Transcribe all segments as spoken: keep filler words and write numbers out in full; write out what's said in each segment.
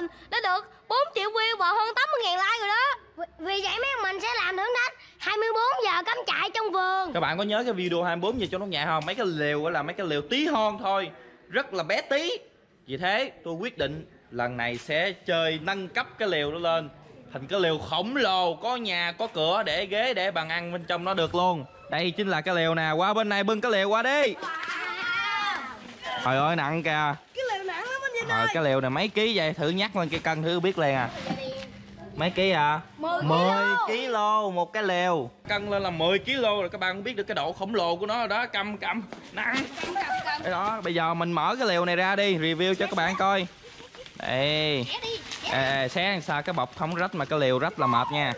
mình đã được bốn triệu view và hơn tám mươi nghìn like rồi đó. Vì vậy mấy mình sẽ làm thử thách hai mươi bốn giờ cắm trại trong vườn. Các bạn có nhớ cái video hai mươi bốn giờ trong nông nhà không? Mấy cái liều là mấy cái liều tí hon thôi, rất là bé tí. Vì thế tôi quyết định lần này sẽ chơi nâng cấp cái liều nó lên thành cái liều khổng lồ, có nhà, có cửa, để ghế, để bàn ăn bên trong nó được luôn. Đây chính là cái liều nè, qua bên này bưng cái liều qua đi. Trời ơi nặng kìa. Cái liều nặng lắm anh Vinh ơi. Cái liều này mấy ký vậy? Thử nhắc lên cái cân thử biết liền à. Mấy ký à? mười ki lô một cái liều. Cân lên là mười ki lô rồi, các bạn cũng biết được cái độ khổng lồ của nó rồi đó, cầm cầm nặng. Cái đó, bây giờ mình mở cái liều này ra đi, review cho các bạn coi. Đây. Ê, xé làm sao cái bọc không rách mà cái liều rách là mệt nha.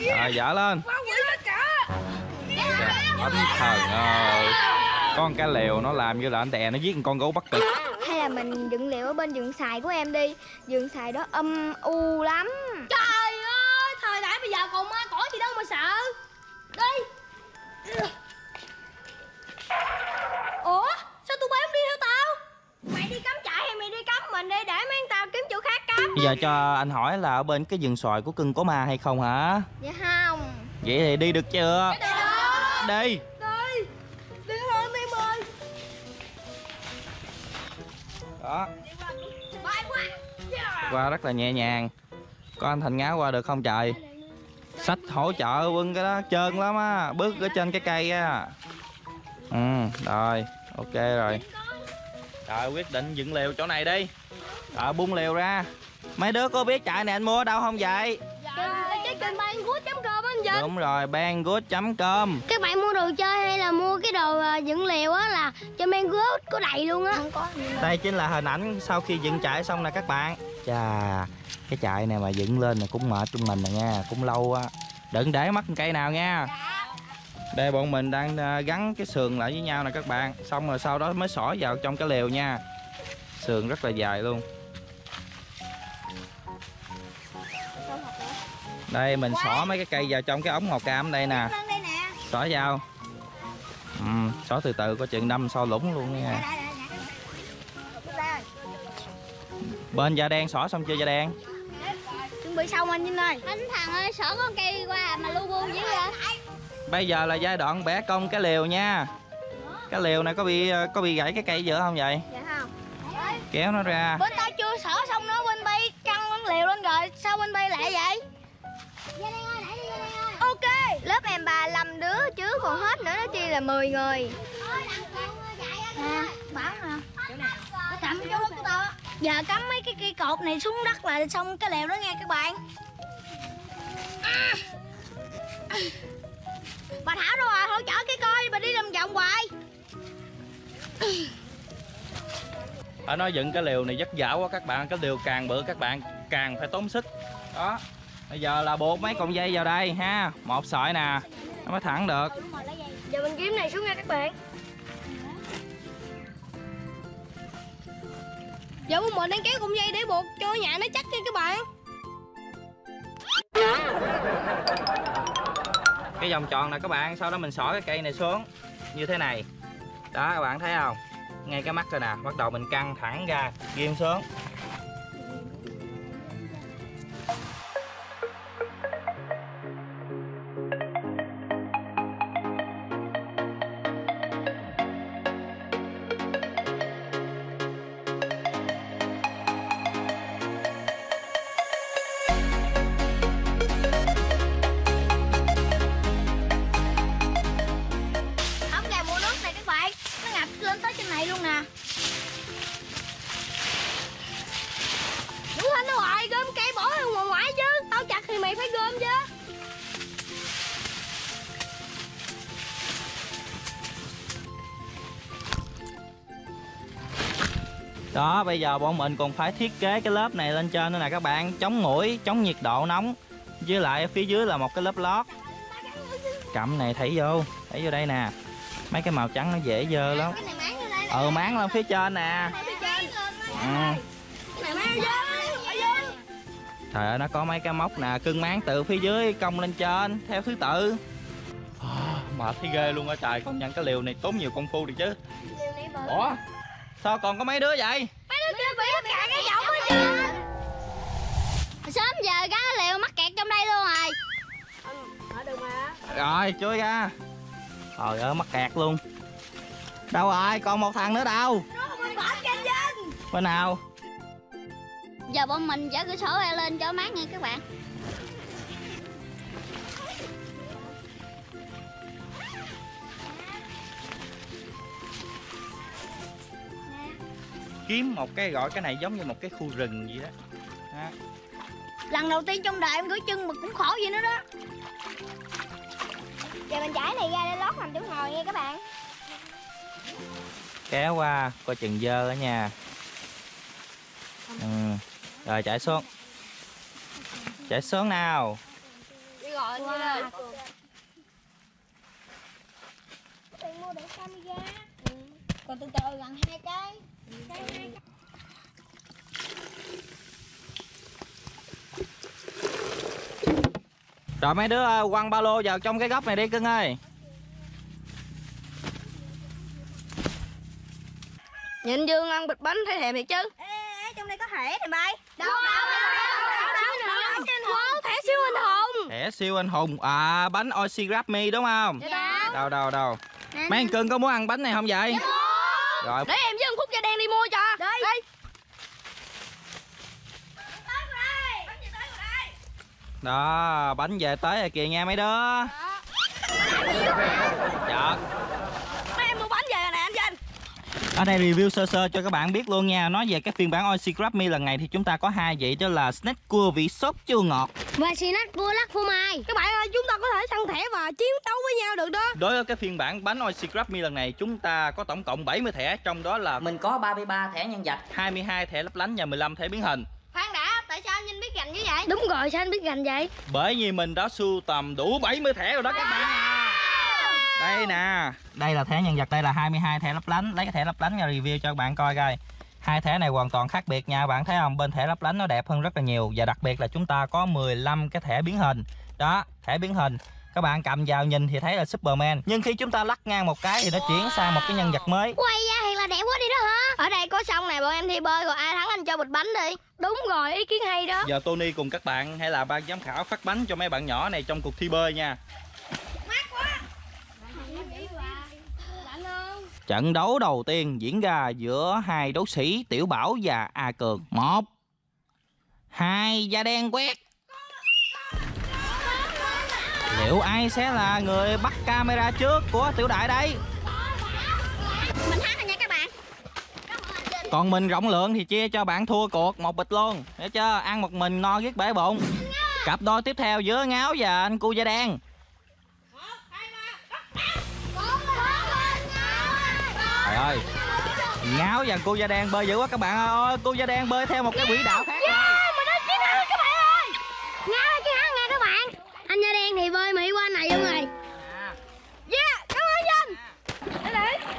Rồi dở lên. Bấm thần ơi. Con cá liều nó làm như là anh đè nó giết một con gấu Bắc Cực. Hay là mình dựng liều ở bên vườn xoài của em đi. Vườn xoài đó âm u lắm. Trời ơi, thời đại bây giờ còn ma cỏ gì đâu mà sợ. Đi. Ủa, sao tụi bay không đi theo tao? Mày đi cắm trại hay mày đi cắm mình đi, để mấy tao kiếm chỗ khác cắm. Bây giờ cho anh hỏi là ở bên cái vườn xoài của cưng có ma hay không hả? Dạ không. Vậy thì đi được chưa? Đi được. Đi. Đi. Đi thôi em ơi. Đó. Bay quá. Qua rất là nhẹ nhàng. Có anh Thành Ngáo qua được không trời? Sách hỗ trợ quân cái đó trơn lắm á, bước ở trên cái cây á. Ừ, rồi, ok rồi. Rồi quyết định dựng lều chỗ này đi. Rồi bung lều ra. Mấy đứa có biết trại này anh mua ở đâu không vậy? Cái kênh banggood chấm com anh Vinh. Đúng rồi, banggood chấm com. Các bạn mua đồ chơi hay là mua cái đồ dựng lều á là cho Banggood có đầy luôn á. Đây chính là hình ảnh sau khi dựng trại xong nè các bạn. Chà, cái trại này mà dựng lên là cũng mệt trong mình rồi nha, cũng lâu á. Đừng để mất cây nào nha. Đây bọn mình đang gắn cái sườn lại với nhau nè các bạn. Xong rồi sau đó mới xỏ vào trong cái lều nha. Sườn rất là dài luôn. Đây mình xỏ mấy cái cây vào trong cái ống màu cam đây nè. Xỏ vào. Ừ, xỏ từ từ có chuyện đâm sau lũng luôn nha. Bên da đen xỏ xong chưa da đen? Chuẩn bị xong anh Vinh ơi. Anh Thằng ơi xỏ con cây qua mà lu bu dữ vậy. Bây giờ là giai đoạn bẻ cong cái liều nha. Cái liều này có bị có bị gãy cái cây giữa không vậy? Dạ không. Kéo nó ra. Bên tao chưa xỏ xong nữa, bên bay căng lên liều lên rồi. Sao bên bay lại vậy? Ok, lớp em ba mươi lăm đứa chứ còn hết nữa nó chi là mười người. Nè, bảo nè. Cắm vô đất của tao. Giờ cắm mấy cái cây cột này xuống đất là xong cái liều đó nghe các bạn. À. Bà Thảo đâu rồi, hỗ trợ cái coi, bà đi làm vòng hoài. Bà nói dựng cái liều này vất vả quá các bạn, cái liều càng bự các bạn càng phải tốn sức. Đó, bây giờ là buộc mấy cọng dây vào đây ha, một sợi nè, nó mới thẳng được. Giờ mình kiếm này xuống nha các bạn. Giờ bọn mình đang kéo cọng dây để buộc cho nhà nó chắc nha các bạn. Cái vòng tròn này các bạn, sau đó mình xỏ cái cây này xuống như thế này đó các bạn thấy không, ngay cái mắt rồi nè, bắt đầu mình căng thẳng ra ghim xuống. Đó, bây giờ bọn mình còn phải thiết kế cái lớp này lên trên nữa nè các bạn, chống muỗi, chống nhiệt độ nóng. Với lại phía dưới là một cái lớp lót. Cặm này thảy vô, thảy vô đây nè. Mấy cái màu trắng nó dễ dơ lắm. Ừ, máng lên phía trên nè. Ừ. Trời ơi, nó có mấy cái móc nè, cưng máng từ phía dưới cong lên trên theo thứ tự. À, mệt thấy ghê luôn á trời, công nhận cái liều này tốn nhiều công phu được chứ. Ủa? Sao còn có mấy đứa vậy? Mấy đứa kia bị tất cả cái giọng hết trơn. Sớm giờ cá liệu mắc kẹt trong đây luôn rồi. Mở đường mà. Rồi chui ra. Trời ơi mắc kẹt luôn. Đâu rồi, còn một thằng nữa đâu. Bên nào? Giờ bọn mình dỡ cửa sổ ra lên cho mát nghe các bạn. Kiếm một cái, gọi cái này giống như một cái khu rừng gì đó. Đó. Lần đầu tiên trong đời em gửi chân mà cũng khổ vậy nữa đó. Giờ mình trải này ra để lót nằm chỗ ngồi nghe các bạn. Kéo qua, coi chừng dơ ở nhà. Ừ. Rồi chạy xuống. Chạy xuống nào. Đi gọi wow. Đi rồi. Mua để camera. Ừ. Còn từ từ gần hai cái. Rồi mấy đứa quăng ba lô vào trong cái góc này đi cưng ơi. Nhìn Dương ăn bịch bánh thấy thèm thiệt chứ. Ê, ê, trong đây có thẻ nè bay. Đâu đâu đâu. Thẻ siêu anh hùng. Thẻ siêu anh hùng. À bánh Oishi Grab Me đúng không? Dạ. Đâu đâu đâu. Mấy anh cưng có muốn ăn bánh này không vậy? Rồi. Để em với anh Phúc da đen đi mua cho. Đi. Đi. Đó, bánh về tới rồi kìa nha mấy đứa. Đó. Dạ. Mấy em mua bánh về rồi nè anh Vinh. Ở đây review sơ sơ cho các bạn biết luôn nha. Nói về cái phiên bản Oishi Grab Me lần này thì chúng ta có hai vị, đó là snack cua vị sốt chua ngọt và snack cua lắc phô mai. Các bạn ơi, chúng ta có thể săn thẻ và chiến đấu với nhau được đó. Đối với cái phiên bản bánh Oishi Grab Me lần này, chúng ta có tổng cộng bảy mươi thẻ, trong đó là mình có ba mươi ba thẻ nhân vật, hai mươi hai thẻ lấp lánh và mười lăm thẻ biến hình. Khoan đã, tại sao anh Vinh biết gành như vậy? Đúng rồi, sao anh biết gành vậy? Bởi vì mình đã sưu tầm đủ bảy mươi thẻ rồi đó các bạn à. Đây nè, đây là thẻ nhân vật, đây là hai mươi hai thẻ lấp lánh. Lấy cái thẻ lấp lánh ra review cho các bạn coi coi. Hai thẻ này hoàn toàn khác biệt nha, bạn thấy không? Bên thẻ lấp lánh nó đẹp hơn rất là nhiều. Và đặc biệt là chúng ta có mười lăm cái thẻ biến hình. Đó, thẻ biến hình các bạn cầm vào nhìn thì thấy là Superman, nhưng khi chúng ta lắc ngang một cái thì nó wow. Chuyển sang một cái nhân vật mới. Quay ra thiệt là đẹp quá đi đó hả? Ở đây có sông này, bọn em thi bơi rồi ai thắng anh cho bịch bánh đi. Đúng rồi, ý kiến hay đó. Giờ Tony cùng các bạn hay là ban giám khảo phát bánh cho mấy bạn nhỏ này trong cuộc thi bơi nha. Mát quá. Trận đấu đầu tiên diễn ra giữa hai đấu sĩ Tiểu Bảo và A Cường. Một, hai, da đen quét. Liệu ai sẽ là người bắt camera trước của Tiểu Đại đây? Mình thắng rồi nha các bạn. Còn mình rộng lượng thì chia cho bạn thua cuộc một bịch luôn. Hiểu chưa? Ăn một mình no ghét bể bụng. Cặp đôi tiếp theo giữa Ngáo và anh Cu da đen. Trời ơi, Ngáo và Cu da đen bơi dữ quá các bạn ơi. Cu da đen bơi theo một cái quỹ đạo khác rồi. Anh da đen thì bơi mỹ qua này luôn rồi. Yeah, cảm ơn Vinh.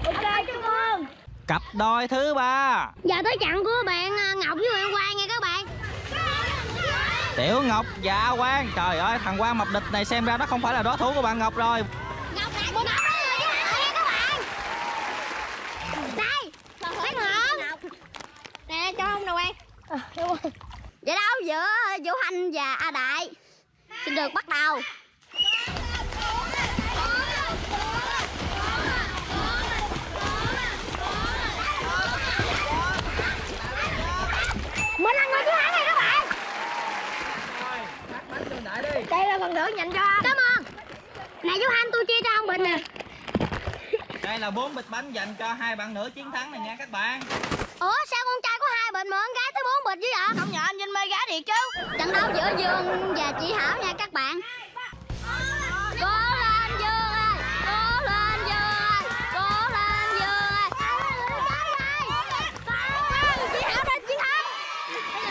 Ok, cảm ơn. Cặp đôi thứ ba. Giờ tới trận của bạn Ngọc với bạn Quang nha các bạn. Tiểu Ngọc và Quang. Trời ơi, thằng Quang mập địch này xem ra nó không phải là đối thủ của bạn Ngọc rồi. Ngọc đã Ngọc nha các bạn. Đây, thấy Ngọc. Nè, cho không nào Quang. Vậy đâu giữa Vũ Hành và A Đại. Xin được bắt đầu. Mình là người chiến thắng này các bạn. Đây là phần thưởng dành cho ông. Cảm ơn. Này Vũ Hành, tôi chia cho ông bịch nè. Đây là bốn bịch bánh dành cho hai bạn nữ chiến thắng này nha các bạn. Ủa sao con trai có hai bịch mà con gái tới bốn bịch chứ vậy? Không nhờ anh Vinh mê gái thiệt chứ. Trận đấu giữa Dương và chị Hảo nha các bạn. Cố lên Dương ơi, cố lên Dương ơi, cố lên Dương ơi. Chị Hảo đã chiến thắng.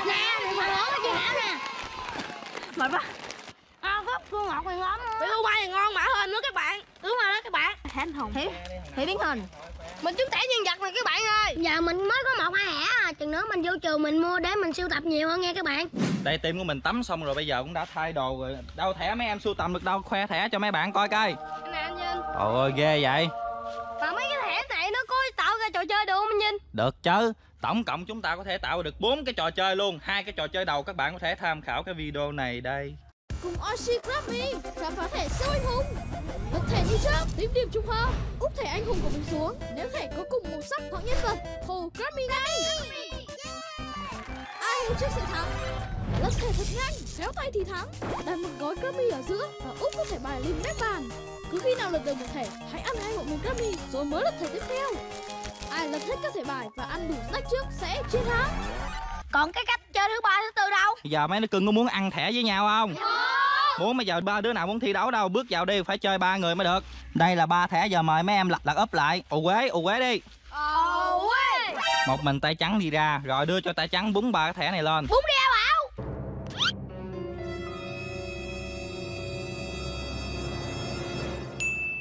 Nè, thằng Hổ với chị Hảo nè. Mệt quá. Ao khóc cô Ngọc này ngon. Bị u bay thì ngon mã hơn nữa các bạn. Đúng rồi đó các bạn. Anh Hùng. Thì biến hình. Mình trúng thẻ nhân vật này các bạn ơi. Giờ mình mới có một hai hẻ, chừng nữa mình vô trường mình mua để mình sưu tập nhiều hơn nghe các bạn. Đây team của mình tắm xong rồi, bây giờ cũng đã thay đồ rồi. Đâu thẻ mấy em sưu tầm được đâu, khoe thẻ cho mấy bạn coi coi. Cái này anh Vinh. Trời ơi ghê vậy. Mà mấy cái thẻ này nó có tạo ra trò chơi được không anh Vinh? Được chứ. Tổng cộng chúng ta có thể tạo được bốn cái trò chơi luôn. Hai cái trò chơi đầu các bạn có thể tham khảo cái video này đây. Cùng Oishi Grab Me khám phá thẻ siêu anh hùng. Bật thẻ đi trước, tím điểm trung hoa, úp thẻ anh hùng của mình xuống. Nếu thẻ có cùng màu sắc hoặc nhân vật, hồ Grab Me ngay. Ai hút trước sẽ thắng. Lật thẻ thật nhanh, kéo tay thì thắng. Đặt một gói Grab Me ở giữa và úp có thẻ bài lên mép bàn. Cứ khi nào lật được một thẻ, hãy ăn ngay một miếng Grab Me rồi mới lật thẻ tiếp theo. Ai lật hết các thẻ bài và ăn đủ snack trước sẽ chiến thắng. Còn cái cách chơi thứ ba thứ tư đâu? Giờ mấy đứa cưng có muốn ăn thẻ với nhau không? Không. Muốn bây giờ ba đứa nào muốn thi đấu đâu, bước vào đi, phải chơi ba người mới được. Đây là ba thẻ, giờ mời mấy em lật lật úp lại. Ồ quế, ồ quế đi. Ồ quế. Một mình tay trắng đi ra, rồi đưa cho tay trắng búng ba cái thẻ này lên. Búng đi em Bảo.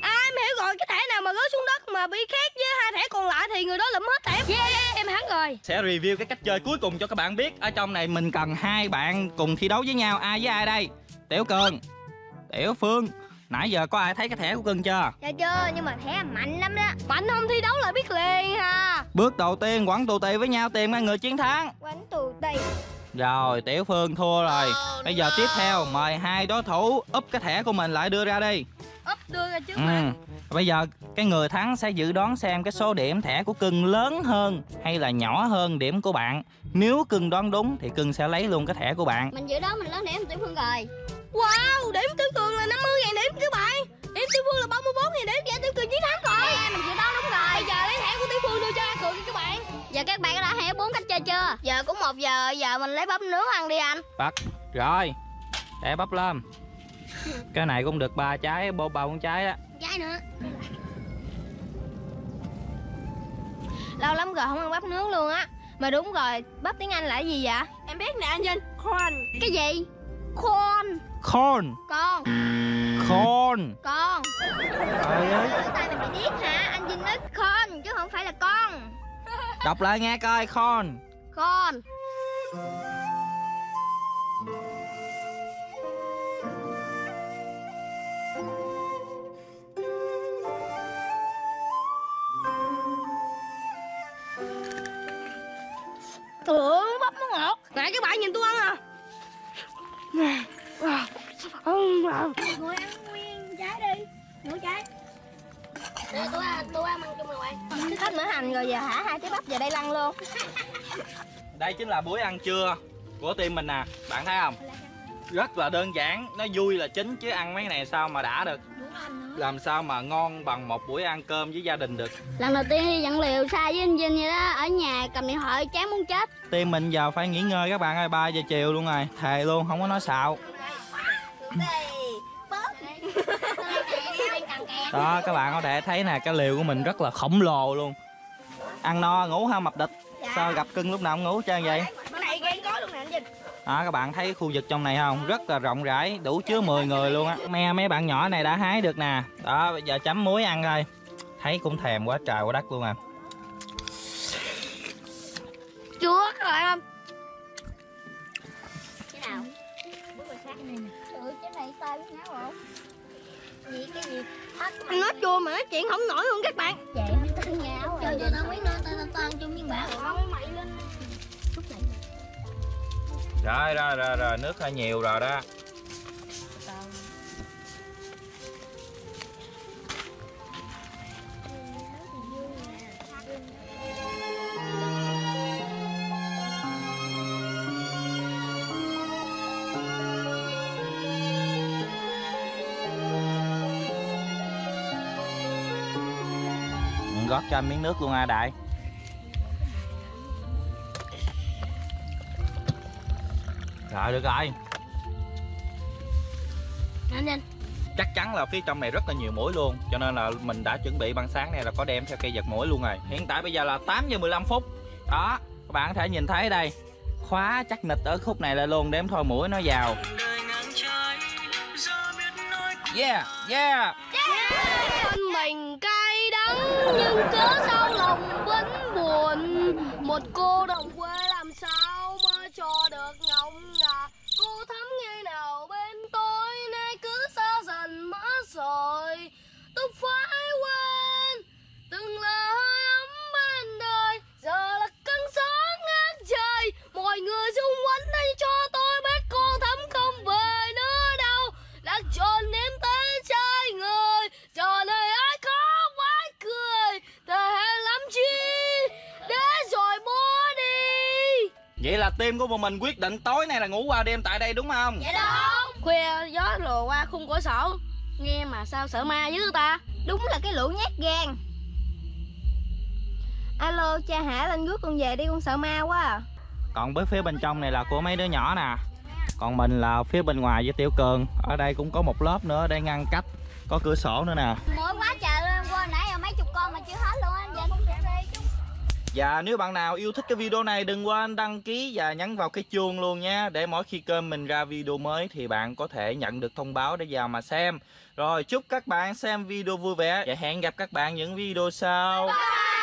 Ai mà hiểu rồi, cái thẻ nào mà rớt xuống đất mà bị khác với hai thẻ còn lại thì người đó lụm hết thẻ. Yeah. Rồi. Sẽ review cái cách chơi cuối cùng cho các bạn biết. Ở trong này mình cần hai bạn cùng thi đấu với nhau. Ai với ai đây? Tiểu Cường, Tiểu Phương. Nãy giờ có ai thấy cái thẻ của Cường chưa? Dạ chưa, nhưng mà thẻ mạnh lắm đó. Mạnh không thi đấu là biết liền ha. Bước đầu tiên quẳng tù tì với nhau tìm ra người chiến thắng. Quẳng tù tì. Rồi Tiểu Phương thua rồi. Oh, bây giờ no. Tiếp theo mời hai đối thủ úp cái thẻ của mình lại đưa ra đi. Úp đưa ra trước ừ. Mặt. Bây giờ cái người thắng sẽ dự đoán xem cái số điểm thẻ của cưng lớn hơn hay là nhỏ hơn điểm của bạn. Nếu cưng đoán đúng thì cưng sẽ lấy luôn cái thẻ của bạn. Mình dự đoán mình lớn điểm Tiểu Phương rồi. Wow, điểm Tiểu Cường là năm mươi nghìn điểm các bạn. Điểm Tiểu Phương là ba mươi bốn nghìn điểm, vậy Tiểu Cường chiến thắng rồi. Yeah, mình dự đoán đúng rồi. Bây giờ lấy thẻ của Tiểu Phương đưa cho Cường đi các bạn. Giờ các bạn đã hiểu bốn cách chơi chưa? Giờ cũng một giờ, giờ mình lấy bắp nướng ăn đi anh. Bắt. Rồi. Để bắp lên. Cái này cũng được ba trái, bộ bầu con trái đó. Trái nữa. Lâu lắm rồi không ăn bắp nướng luôn á. Mà đúng rồi, bắp tiếng Anh là cái gì vậy? Em biết nè anh Vinh. Corn. Cái gì? Corn. Corn. Con. Corn. Con. Trời ơi. Tại mình bị điếc hả? Anh Vinh nói corn chứ không phải là con. Đọc lại nghe coi. Corn. Corn. Tưởng bắp nó ngọt. Nãy các bạn nhìn tôi ăn à. Ngồi ăn nguyên trái đi. Nửa trái. Nè tôi, tôi ăn ăn chung rồi bạn. Hết mỡ hành rồi, giờ hả hai trái bắp về đây lăn luôn. Đây chính là buổi ăn trưa của team mình nè à. Bạn thấy không? Rất là đơn giản. Nó vui là chính chứ ăn mấy này sao mà đã được. Làm sao mà ngon bằng một buổi ăn cơm với gia đình được. Lần đầu tiên đi dẫn liều sai với anh Vinh vậy đó. Ở nhà cầm điện thoại chán muốn chết. Team mình giờ phải nghỉ ngơi các bạn ơi. Ba giờ chiều luôn rồi. Thề luôn không có nói xạo. Đó các bạn có thể thấy nè. Cái liều của mình rất là khổng lồ luôn. Ăn no ngủ ha mập địch dạ. Sao gặp cưng lúc nào không ngủ chơi vậy? À, các bạn thấy khu vực trong này không? Rất là rộng rãi, đủ chứa mười người luôn á. Me mấy bạn nhỏ này đã hái được nè. Đó, bây giờ chấm muối ăn thôi. Thấy cũng thèm quá trời quá đất luôn à. Chúa rồi không? Cái nào? Cái này tao biết nấu không? Gì cái gì? Anh nói chua mà nói chuyện không nổi luôn các bạn. Vậy tao nhạo rồi. Tao biết nó tao tao ăn chung với bạn. Không mày lên. Rồi, rồi, rồi, rồi, nước hơi nhiều rồi đó. Gót cho miếng nước luôn à Đại. Rồi được rồi. Anh Vinh. Chắc chắn là phía trong này rất là nhiều muỗi luôn. Cho nên là mình đã chuẩn bị băng sáng này là có đem theo cây vật muỗi luôn rồi. Hiện tại bây giờ là tám giờ mười lăm phút. Đó, các bạn có thể nhìn thấy đây. Khóa chắc nịch ở khúc này lại luôn để thôi muỗi nó vào. Yeah, yeah. Yeah. Mình cay đắng nhưng cớ sao lòng vẫn buồn. Một cô đồng quê làm sao mới cho được ngọng ngà. Cô thắm ngày nào bên tôi nay cứ xa dần mất rồi. Tôi phải quên từng lời ấm bên đời giờ là cơn gió. Vậy là team của bọn mình quyết định tối nay là ngủ qua đêm tại đây đúng không? Dạ đúng. Khuya gió lùa qua khung cửa sổ, nghe mà sao sợ ma dữ ta. Đúng là cái lũ nhát gan. Alo cha hả, lên rước con về đi, con sợ ma quá à. Còn với phía bên trong này là của mấy đứa nhỏ nè. Còn mình là phía bên ngoài với Tiểu Cường. Ở đây cũng có một lớp nữa để ngăn cách, có cửa sổ nữa nè. Mỗi quá trời luôn, quên nãy giờ mấy chục con mà chưa hết luôn anh về không đi. Và nếu bạn nào yêu thích cái video này đừng quên đăng ký và nhấn vào cái chuông luôn nha. Để mỗi khi kênh mình ra video mới thì bạn có thể nhận được thông báo để vào mà xem. Rồi chúc các bạn xem video vui vẻ và hẹn gặp các bạn những video sau. Bye bye.